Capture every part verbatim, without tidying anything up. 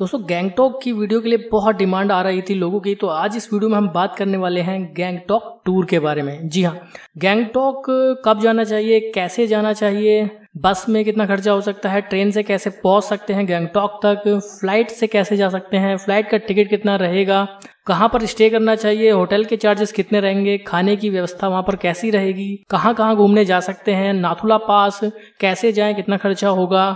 दोस्तों गैंगटॉक की वीडियो के लिए बहुत डिमांड आ रही थी लोगों की, तो आज इस वीडियो में हम बात करने वाले हैं गैंगटॉक टूर के बारे में। जी हाँ, गैंगटॉक कब जाना चाहिए, कैसे जाना चाहिए, बस में कितना खर्चा हो सकता है, ट्रेन से कैसे पहुंच सकते हैं गैंगटॉक तक, फ्लाइट से कैसे जा सकते हैं, फ्लाइट का टिकट कितना रहेगा, कहाँ पर स्टे करना चाहिए, होटल के चार्जेस कितने रहेंगे, खाने की व्यवस्था वहाँ पर कैसी रहेगी, कहाँ कहाँ घूमने जा सकते हैं, नाथुला पास कैसे जाएँ, कितना खर्चा होगा,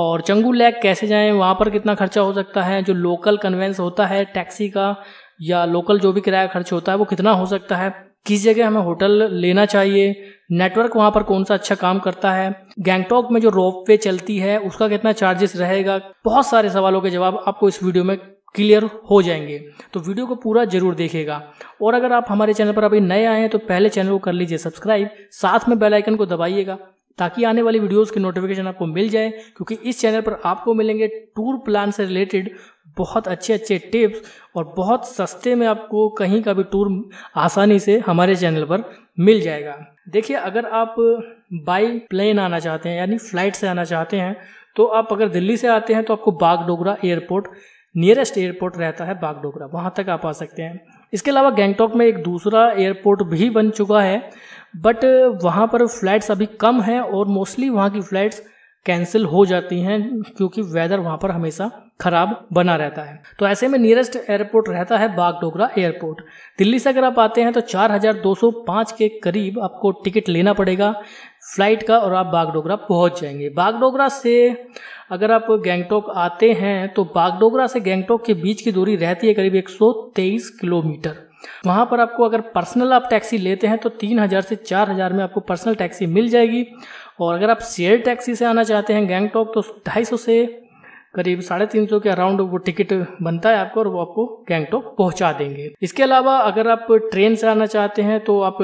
और चंगू लेक कैसे जाएं, वहाँ पर कितना खर्चा हो सकता है, जो लोकल कन्वेंस होता है टैक्सी का या लोकल जो भी किराया खर्च होता है वो कितना हो सकता है, किस जगह हमें होटल लेना चाहिए, नेटवर्क वहाँ पर कौन सा अच्छा काम करता है, गैंगटॉक में जो रोप वे चलती है उसका कितना चार्जेस रहेगा। बहुत सारे सवालों के जवाब आपको इस वीडियो में क्लियर हो जाएंगे, तो वीडियो को पूरा जरूर देखिएगा। और अगर आप हमारे चैनल पर अभी नए आए हैं तो पहले चैनल को कर लीजिए सब्सक्राइब, साथ में बेल आइकन को दबाइएगा ताकि आने वाली वीडियोस की नोटिफिकेशन आपको मिल जाए, क्योंकि इस चैनल पर आपको मिलेंगे टूर प्लान से रिलेटेड बहुत अच्छे अच्छे टिप्स और बहुत सस्ते में आपको कहीं का भी टूर आसानी से हमारे चैनल पर मिल जाएगा। देखिए, अगर आप बाई प्लेन आना चाहते हैं यानी फ्लाइट से आना चाहते हैं, तो आप अगर दिल्ली से आते हैं तो आपको बागडोगरा एयरपोर्ट, नियरेस्ट एयरपोर्ट रहता है बागडोगरा, वहाँ तक आप आ सकते हैं। इसके अलावा गैंगटॉक में एक दूसरा एयरपोर्ट भी बन चुका है, बट वहाँ पर फ़्लाइट्स अभी कम हैं और मोस्टली वहाँ की फ़्लाइट्स कैंसिल हो जाती हैं क्योंकि वेदर वहाँ पर हमेशा ख़राब बना रहता है। तो ऐसे में नियरेस्ट एयरपोर्ट रहता है बागडोगरा एयरपोर्ट। दिल्ली से अगर आप आते हैं तो चार हज़ार दो सौ पाँच के करीब आपको टिकट लेना पड़ेगा फ़्लाइट का और आप बागडोगरा पहुँच जाएंगे। बागडोगरा से अगर आप गैंगटॉक आते हैं तो बागडोगरा से गैंगटॉक के बीच की दूरी रहती है करीब एक सौ तेईस किलोमीटर। वहाँ पर आपको अगर पर्सनल आप टैक्सी लेते हैं तो तीन हज़ार से चार हज़ार में आपको पर्सनल टैक्सी मिल जाएगी, और अगर आप शेयर टैक्सी से आना चाहते हैं गैंगटॉक तो ढाई सौ से करीब साढ़े तीन सौ के अराउंड वो टिकट बनता है आपको और वो आपको गैंगटॉक पहुंचा देंगे। इसके अलावा अगर आप ट्रेन से आना चाहते हैं तो आप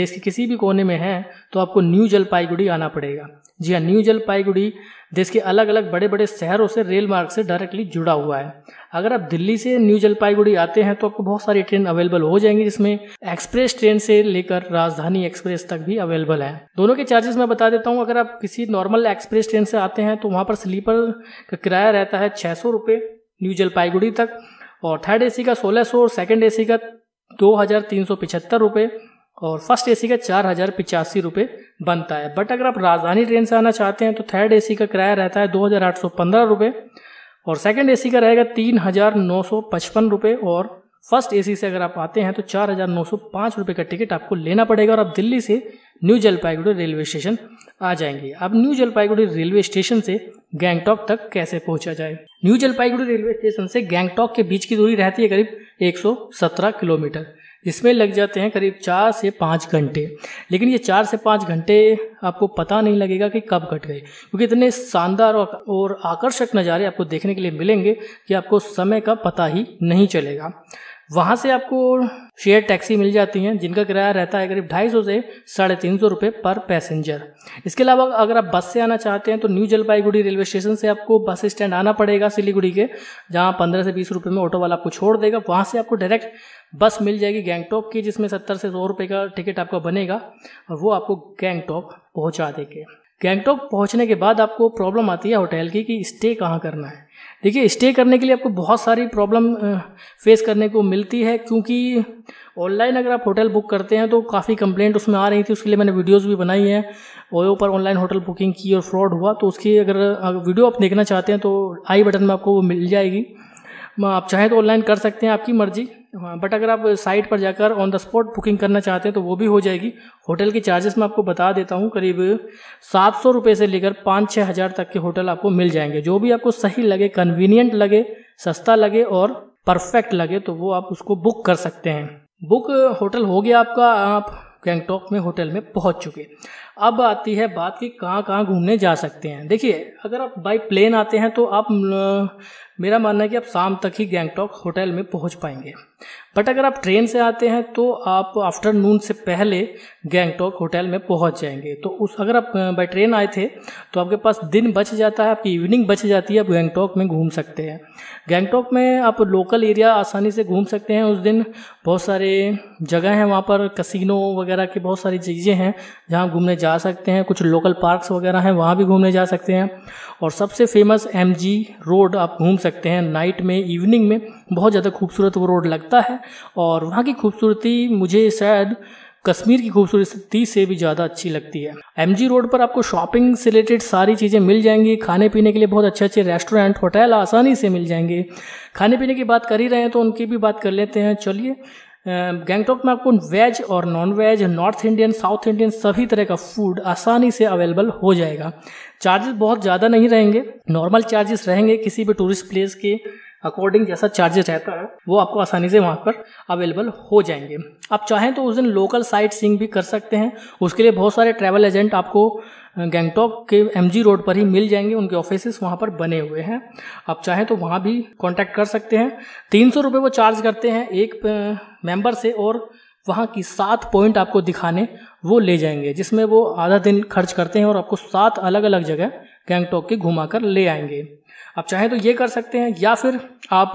देश के किसी भी कोने में हैं तो आपको न्यू जलपाईगुड़ी आना पड़ेगा। जी हाँ, न्यू जलपाईगुड़ी देश के अलग अलग बड़े बड़े शहरों से रेल मार्ग से डायरेक्टली जुड़ा हुआ है। अगर आप दिल्ली से न्यू जलपाईगुड़ी आते हैं तो आपको बहुत सारी ट्रेन अवेलेबल हो जाएंगी, जिसमें एक्सप्रेस ट्रेन से लेकर राजधानी एक्सप्रेस तक भी अवेलेबल है। दोनों के चार्जेस मैं बता देता हूँ। अगर आप किसी नॉर्मल एक्सप्रेस ट्रेन से आते हैं तो वहाँ पर स्लीपर का किराया रहता है छः सौ रुपये न्यू जलपाईगुड़ी तक, और थर्ड ए सी का सोलह सौ, और सेकेंड ए सी का दो हज़ार तीन सौ पिछहत्तर रुपये और फर्स्ट एसी का चार हज़ार पिचासी रुपये बनता है। बट अगर आप राजधानी ट्रेन से आना चाहते हैं तो थर्ड एसी का किराया रहता है दो हज़ार आठ सौ पंद्रह रुपये और सेकंड एसी का रहेगा तीन हज़ार नौ सौ पचपन रुपये, और फर्स्ट एसी से अगर आप आते हैं तो चार हज़ार नौ सौ पाँच रुपये का टिकट आपको लेना पड़ेगा और आप दिल्ली से न्यू जलपाईगुड़ी रेलवे स्टेशन आ जाएंगे। अब न्यू जलपाईगुड़ी रेलवे स्टेशन से गैंगटॉक तक कैसे पहुंचा जाए। न्यू जलपाईगुड़ी रेलवे स्टेशन से गैंगटॉक के बीच की दूरी रहती है करीब एक सौ सत्रह किलोमीटर। इसमें लग जाते हैं करीब चार से पाँच घंटे, लेकिन ये चार से पाँच घंटे आपको पता नहीं लगेगा कि कब कट गए, क्योंकि इतने शानदार और आकर्षक नज़ारे आपको देखने के लिए मिलेंगे कि आपको समय का पता ही नहीं चलेगा। वहाँ से आपको शेयर टैक्सी मिल जाती हैं जिनका किराया रहता है करीब ढाई सौ से साढ़े तीन सौ रुपये पर पैसेंजर। इसके अलावा अगर आप बस से आना चाहते हैं तो न्यू जलपाईगुड़ी रेलवे स्टेशन से आपको बस स्टैंड आना पड़ेगा सिलीगुड़ी के, जहाँ पंद्रह से बीस रुपये में ऑटो वाला आपको छोड़ देगा। वहाँ से आपको डायरेक्ट बस मिल जाएगी गैंगटॉक की, जिसमें सत्तर से सौ रुपये का टिकट आपका बनेगा और वो आपको गैंगटॉक पहुँचा देंगे। गैंगटॉक पहुँचने के बाद आपको प्रॉब्लम आती है होटल की कि स्टे कहाँ करना है। देखिए, स्टे करने के लिए आपको बहुत सारी प्रॉब्लम फेस करने को मिलती है, क्योंकि ऑनलाइन अगर आप होटल बुक करते हैं तो काफ़ी कंप्लेंट उसमें आ रही थी, उसके लिए मैंने वीडियोस भी बनाई हैं। ओयो पर ऑनलाइन होटल बुकिंग की और फ्रॉड हुआ, तो उसकी अगर वीडियो आप देखना चाहते हैं तो आई बटन में आपको वो मिल जाएगी। आप चाहें तो ऑनलाइन कर सकते हैं, आपकी मर्जी, बट अगर आप साइट पर जाकर ऑन द स्पॉट बुकिंग करना चाहते हैं तो वो भी हो जाएगी। होटल के चार्जेस मैं आपको बता देता हूँ, करीब सात सौ रुपये से लेकर पाँच छः हज़ार तक के होटल आपको मिल जाएंगे। जो भी आपको सही लगे, कन्वीनियंट लगे, सस्ता लगे और परफेक्ट लगे तो वो आप उसको बुक कर सकते हैं। बुक होटल हो गया आपका, आप गैंगटॉक में होटल में पहुंच चुके। अब आती है बात कि कहाँ कहाँ घूमने जा सकते हैं। देखिए, अगर आप बाई प्लेन आते हैं तो आप, मेरा मानना है कि आप शाम तक ही गैंगटॉक होटल में पहुंच पाएंगे। बट अगर आप ट्रेन से आते हैं तो आप आफ्टरनून से पहले गैंगटॉक होटल में पहुंच जाएंगे। तो उस अगर आप बाई ट्रेन आए थे तो आपके पास दिन बच जाता है, आपकी इवनिंग बच जाती है, आप गैंगटॉक में घूम सकते हैं। गैंगटॉक में आप लोकल एरिया आसानी से घूम सकते हैं। उस दिन बहुत सारे जगह हैं वहाँ पर, कसिनो वगैरह की बहुत सारी चीज़ें हैं जहाँ घूमने जा सकते हैं, कुछ लोकल पार्क्स वगैरह हैं वहाँ भी घूमने जा सकते हैं। और सबसे फेमस एमजी रोड आप घूम सकते हैं नाइट में, इवनिंग में बहुत ज़्यादा खूबसूरत वो रोड लगता है और वहाँ की खूबसूरती मुझे शायद कश्मीर की खूबसूरती से भी ज़्यादा अच्छी लगती है। एमजी रोड पर आपको शॉपिंग से रिलेटेड सारी चीज़ें मिल जाएंगी, खाने पीने के लिए बहुत अच्छे अच्छे रेस्टोरेंट, होटल आसानी से मिल जाएंगे। खाने पीने की बात कर ही रहे हैं तो उनकी भी बात कर लेते हैं। चलिए, गैंगटॉक में आपको वेज और non veg, north Indian, south Indian सभी तरह का फूड आसानी से अवेलेबल हो जाएगा। चार्जेस बहुत ज़्यादा नहीं रहेंगे, नॉर्मल चार्जेस रहेंगे किसी भी टूरिस्ट प्लेस के अकॉर्डिंग जैसा चार्जेस रहता है वो आपको आसानी से वहाँ पर अवेलेबल हो जाएंगे। आप चाहें तो उस दिन लोकल साइट सीइंग भी कर सकते हैं, उसके लिए बहुत सारे ट्रैवल एजेंट आपको गैंगटॉक के एमजी रोड पर ही मिल जाएंगे, उनके ऑफिसेस वहाँ पर बने हुए हैं, आप चाहें तो वहाँ भी कॉन्टैक्ट कर सकते हैं। तीन सौ रुपये वो चार्ज करते हैं एक मेंबर से और वहाँ की सात पॉइंट आपको दिखाने वो ले जाएंगे, जिसमें वो आधा दिन खर्च करते हैं और आपको सात अलग अलग जगह गैंगटॉक के घुमा कर ले आएंगे। आप चाहें तो ये कर सकते हैं या फिर आप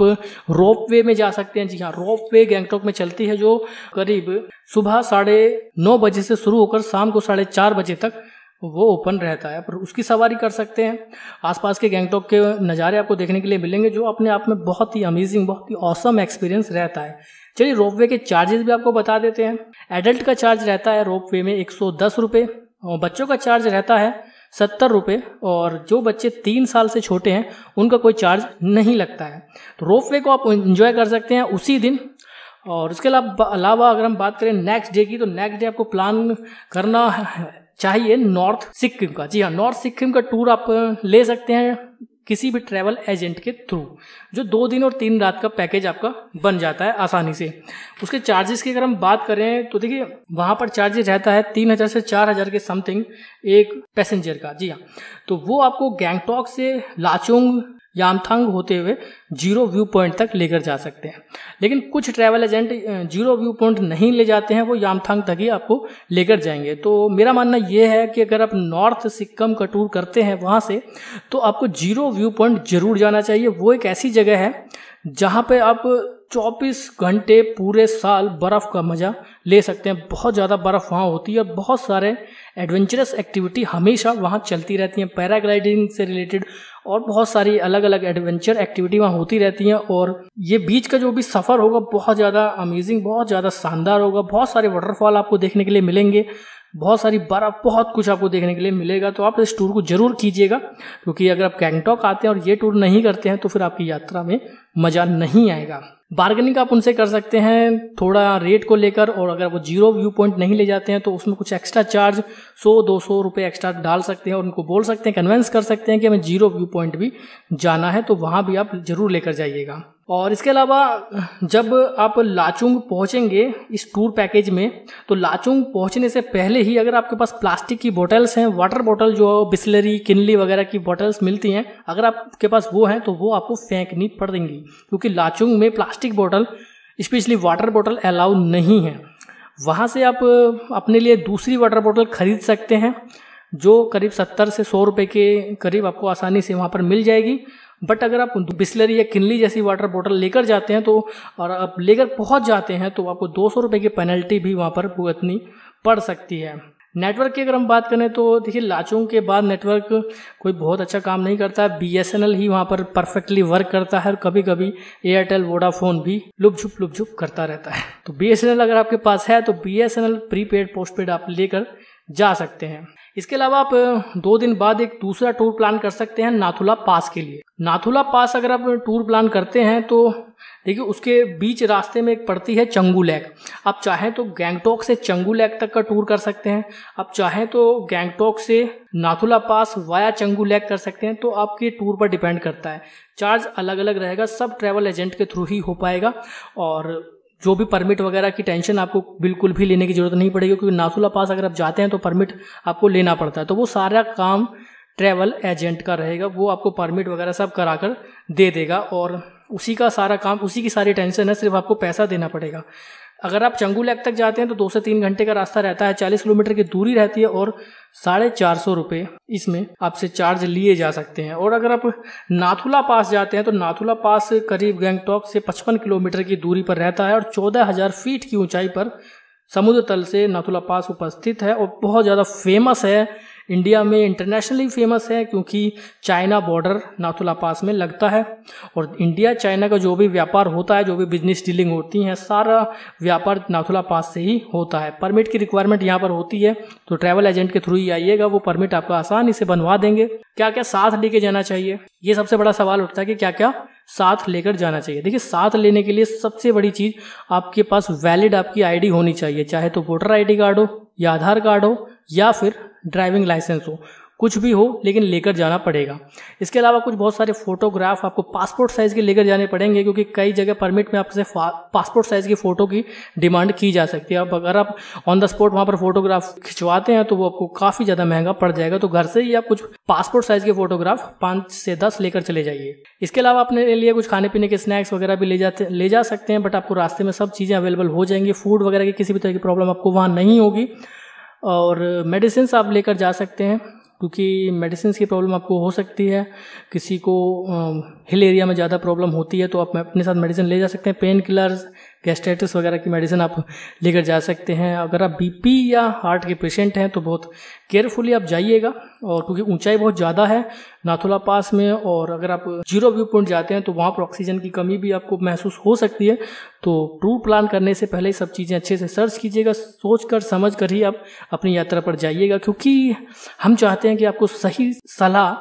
रोप वे में जा सकते हैं। जी हाँ, रोप वे गैंगटॉक में चलती है जो करीब सुबह साढ़े नौ बजे से शुरू होकर शाम को साढ़े चार बजे तक वो ओपन रहता है, पर उसकी सवारी कर सकते हैं। आसपास के गैंगटॉक के नज़ारे आपको देखने के लिए मिलेंगे जो अपने आप में बहुत ही अमेजिंग, बहुत ही ऑसम एक्सपीरियंस रहता है। चलिए, रोप वे के चार्जेस भी आपको बता देते हैं। एडल्ट का चार्ज रहता है रोप वे में एक सौ दस रुपये और बच्चों का चार्ज रहता है सत्तर रुपये और जो बच्चे तीन साल से छोटे हैं उनका कोई चार्ज नहीं लगता है। तो रोप वे को आप एंजॉय कर सकते हैं उसी दिन। और इसके अलावा अगर हम बात करें नेक्स्ट डे की, तो नेक्स्ट डे आपको प्लान करना चाहिए नॉर्थ सिक्किम का। जी हाँ, नॉर्थ सिक्किम का टूर आप ले सकते हैं किसी भी ट्रैवल एजेंट के थ्रू, जो दो दिन और तीन रात का पैकेज आपका बन जाता है आसानी से। उसके चार्जेस की अगर हम बात करें तो देखिए वहाँ पर चार्जेस रहता है तीन हज़ार से चार हज़ार के समथिंग एक पैसेंजर का। जी हाँ, तो वो आपको गैंगटॉक से लाचोंग यामथांग होते हुए जीरो व्यू पॉइंट तक लेकर जा सकते हैं, लेकिन कुछ travel agent zero view point नहीं ले जाते हैं, वो यामथांग तक ही आपको लेकर जाएंगे। तो मेरा मानना यह है कि अगर आप नॉर्थ सिक्किम का टूर करते हैं वहाँ से, तो आपको जीरो व्यू पॉइंट जरूर जाना चाहिए। वो एक ऐसी जगह है जहाँ पे आप चौबीस घंटे पूरे साल बर्फ़ का मज़ा ले सकते हैं। बहुत ज़्यादा बर्फ़ वहाँ होती है और बहुत सारे एडवेंचरस एक्टिविटी हमेशा वहाँ चलती रहती हैं, पैराग्लाइडिंग से रिलेटेड और बहुत सारी अलग अलग एडवेंचर एक्टिविटी वहाँ होती रहती हैं। और ये बीच का जो भी सफ़र होगा बहुत ज़्यादा अमेजिंग, बहुत ज़्यादा शानदार होगा। बहुत सारे वाटरफॉल आपको देखने के लिए मिलेंगे, बहुत सारी बर्फ, बहुत कुछ आपको देखने के लिए मिलेगा। तो आप इस टूर को ज़रूर कीजिएगा, क्योंकि अगर आप गैंगटॉक आते हैं और ये टूर नहीं करते हैं तो फिर आपकी यात्रा में मज़ा नहीं आएगा। बार्गेनिंग आप उनसे कर सकते हैं थोड़ा रेट को लेकर, और अगर वो जीरो व्यू पॉइंट नहीं ले जाते हैं तो उसमें कुछ एक्स्ट्रा चार्ज सौ दो सौ रुपये एक्स्ट्रा डाल सकते हैं और उनको बोल सकते हैं, कन्वेंस कर सकते हैं कि हमें जीरो व्यू पॉइंट भी जाना है, तो वहाँ भी आप ज़रूर लेकर जाइएगा। और इसके अलावा जब आप लाचुंग पहुँचेंगे इस टूर पैकेज में, तो लाचुंग पहुँचने से पहले ही अगर आपके पास प्लास्टिक की बॉटल्स हैं, वाटर बॉटल जो बिसलरी, किनली वगैरह की बॉटल्स मिलती हैं, अगर आपके पास वो हैं तो वो आपको फेंकनी पड़ेंगी, क्योंकि लाचुंग में plastic bottle, specially water bottle allow नहीं है। वहाँ से आप अपने लिए दूसरी वाटर बॉटल खरीद सकते हैं जो करीब सत्तर से सौ रुपये के करीब आपको आसानी से वहाँ पर मिल जाएगी। बट अगर आप बिसलरी या किनली जैसी वाटर बॉटल लेकर जाते हैं तो और आप लेकर पहुँच जाते हैं तो आपको दो सौ रुपये की पेनल्टी भी वहाँ पर भुगतनी पड़ सकती है। नेटवर्क की अगर हम बात करें तो देखिए लाचुंग के बाद नेटवर्क कोई बहुत अच्छा काम नहीं करता है। बीएसएनएल ही वहाँ पर परफेक्टली वर्क करता है और कभी कभी एयरटेल, वोडाफोन भी लुपझुप लुपझुप करता रहता है। तो बीएसएनएल अगर आपके पास है तो बीएसएनएल प्रीपेड पोस्टपेड आप लेकर जा सकते हैं। इसके अलावा आप दो दिन बाद एक दूसरा टूर प्लान कर सकते हैं नाथुला पास के लिए। नाथुला पास अगर आप टूर प्लान करते हैं तो देखिए उसके बीच रास्ते में एक पड़ती है चंगू लेक। आप चाहें तो गैंगटॉक से चंगू लेक तक का टूर कर सकते हैं, आप चाहें तो गैंगटॉक से Nathula pass via Changu lake कर सकते हैं। तो आपके टूर पर डिपेंड करता है, चार्ज अलग अलग रहेगा, सब ट्रैवल एजेंट के थ्रू ही हो पाएगा और जो भी परमिट वगैरह की टेंशन आपको बिल्कुल भी लेने की ज़रूरत नहीं पड़ेगी, क्योंकि नाथुला पास अगर आप जाते हैं तो परमिट आपको लेना पड़ता है, तो वो सारा काम ट्रैवल एजेंट का रहेगा, वो आपको परमिट वगैरह सब करा कर दे देगा और उसी का सारा काम, उसी की सारी टेंशन है, सिर्फ आपको पैसा देना पड़ेगा। अगर आप चंगू लेक तक जाते हैं तो दो से तीन घंटे का रास्ता रहता है, चालीस किलोमीटर की दूरी रहती है और साढ़े चार सौ रुपये इसमें आपसे चार्ज लिए जा सकते हैं। और अगर आप नाथुला पास जाते हैं तो नाथुला पास करीब गैंगटॉक से पचपन किलोमीटर की दूरी पर रहता है और चौदह हज़ार फीट की ऊंचाई पर समुद्र तल से नाथुला पास उपस्थित है और बहुत ज़्यादा फेमस है इंडिया में, इंटरनेशनली फेमस है क्योंकि चाइना बॉर्डर नाथुला पास में लगता है और इंडिया चाइना का जो भी व्यापार होता है, जो भी बिजनेस डीलिंग होती है, सारा व्यापार नाथुला पास से ही होता है। परमिट की रिक्वायरमेंट यहाँ पर होती है तो ट्रैवल एजेंट के थ्रू ही आइएगा, वो परमिट आपका आसानी से बनवा देंगे। क्या क्या साथ लेके जाना चाहिए, ये सबसे बड़ा सवाल उठता है कि क्या क्या साथ लेकर जाना चाहिए। देखिए, साथ लेने के लिए सबसे बड़ी चीज़ आपके पास वैलिड आपकी आईडी होनी चाहिए, चाहे तो वोटर आईडी कार्ड हो या आधार कार्ड हो या फिर ड्राइविंग लाइसेंस हो, कुछ भी हो लेकिन लेकर जाना पड़ेगा। इसके अलावा कुछ बहुत सारे फोटोग्राफ आपको पासपोर्ट साइज़ के लेकर जाने पड़ेंगे क्योंकि कई जगह परमिट में आपसे पासपोर्ट साइज़ की फ़ोटो की डिमांड की जा सकती है। अब अगर आप ऑन द स्पॉट वहाँ पर फोटोग्राफ खिंचवाते हैं तो वो आपको काफ़ी ज़्यादा महंगा पड़ जाएगा, तो घर से ही आप कुछ पासपोर्ट साइज़ के फोटोग्राफ पाँच से दस लेकर चले जाइए। इसके अलावा अपने लिए कुछ खाने पीने के स्नैक्स वगैरह भी ले जाते ले जा सकते हैं, बट आपको रास्ते में सब चीज़ें अवेलेबल हो जाएंगी। फूड वगैरह की किसी भी तरह की प्रॉब्लम आपको वहाँ नहीं होगी और मेडिसिन आप लेकर जा सकते हैं क्योंकि मेडिसिन की प्रॉब्लम आपको हो सकती है। किसी को हिल एरिया में ज़्यादा प्रॉब्लम होती है तो आप अपने साथ मेडिसिन ले जा सकते हैं। पेन किलर्स, गैस्ट्राइटिस वगैरह की मेडिसिन आप लेकर जा सकते हैं। अगर आप बीपी या हार्ट के पेशेंट हैं तो बहुत केयरफुली आप जाइएगा और क्योंकि ऊंचाई बहुत ज़्यादा है नाथुला पास में, और अगर आप जीरो व्यू पॉइंट जाते हैं तो वहाँ पर ऑक्सीजन की कमी भी आपको महसूस हो सकती है। तो टूर प्लान करने से पहले सब चीज़ें अच्छे से सर्च कीजिएगा, सोच कर समझ कर ही आप अपनी यात्रा पर जाइएगा क्योंकि हम चाहते हैं कि आपको सही सलाह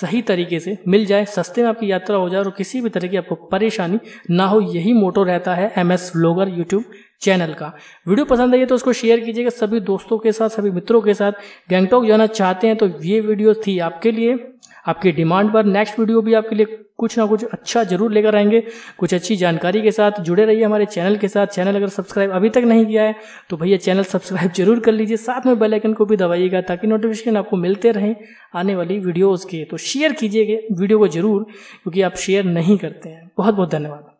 सही तरीके से मिल जाए, सस्ते में आपकी यात्रा हो जाए और किसी भी तरह की आपको परेशानी ना हो। यही मोटो रहता है M S vlogger YouTube channel का। वीडियो पसंद आई तो उसको शेयर कीजिएगा सभी दोस्तों के साथ, सभी मित्रों के साथ। गैंगटॉक जाना चाहते हैं तो ये वीडियो थी आपके लिए, आपकी डिमांड पर। नेक्स्ट वीडियो भी आपके लिए कुछ ना कुछ अच्छा जरूर लेकर आएंगे, कुछ अच्छी जानकारी के साथ। जुड़े रहिए हमारे चैनल के साथ। चैनल अगर सब्सक्राइब अभी तक नहीं किया है तो भैया चैनल सब्सक्राइब जरूर कर लीजिए, साथ में बेल आइकन को भी दबाइएगा ताकि नोटिफिकेशन आपको मिलते रहें आने वाली वीडियोज़ के। तो शेयर कीजिएगा वीडियो को ज़रूर क्योंकि आप शेयर नहीं करते हैं। बहुत बहुत धन्यवाद।